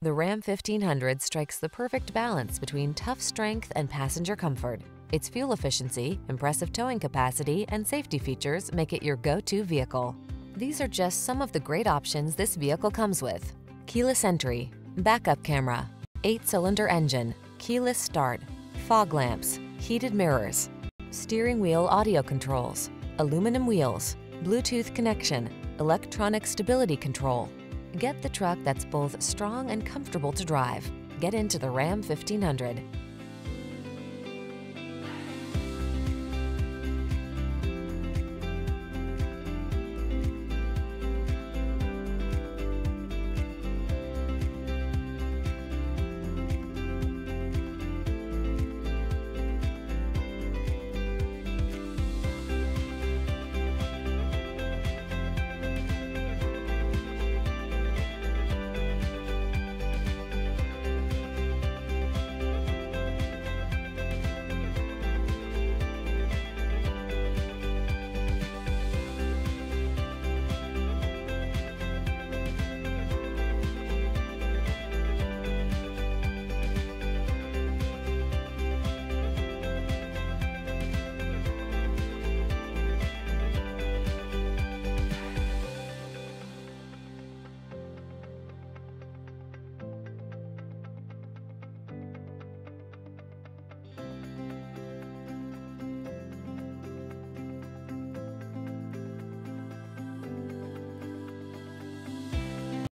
The Ram 1500 strikes the perfect balance between tough strength and passenger comfort. Its fuel efficiency, impressive towing capacity, and safety features make it your go-to vehicle. These are just some of the great options this vehicle comes with: keyless entry, backup camera, 8-cylinder engine, keyless start, fog lamps, heated mirrors, steering wheel audio controls, aluminum wheels, Bluetooth connection, electronic stability control. Get the truck that's both strong and comfortable to drive. Get into the Ram 1500.